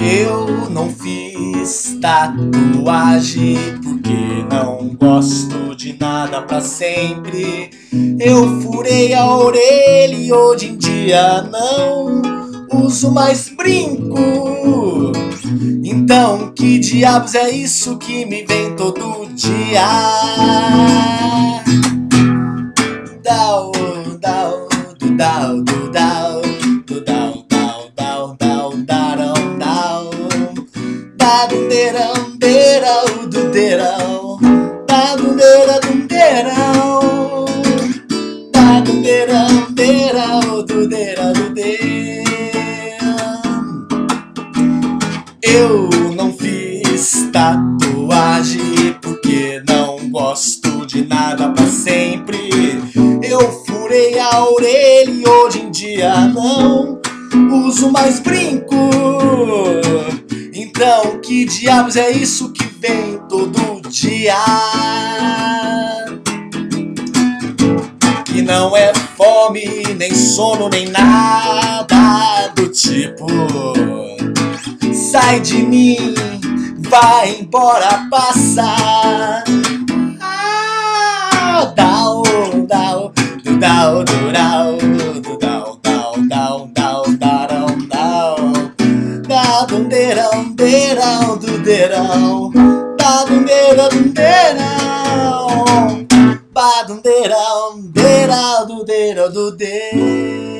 Eu não fiz tatuagem porque não gosto de nada pra sempre. Eu furei a orelha e hoje em dia não uso mais brinco. Então que diabos é isso que me vem todo dia? Dau, dau, do dau, do dau, do dau, dau, dau, dau, darão, dau, da dunderão, derão, do derão, da dundera, dunderão, da dunderão, derão, do dera, do derão. Eu não fiz tatuagem porque não gosto de nada pra sempre. Eu furei a orelha e hoje em dia não uso mais brinco. Então que diabos é isso que vem todo dia? Que não é fome, nem sono, nem nada do tipo. Sai de mim, vai embora, passa. Ah, dá o dá do dau do dau do dau dau dau dau darão dau da dunderão derão do derão da dundera dunderão ba dunderão derão do derão do derão.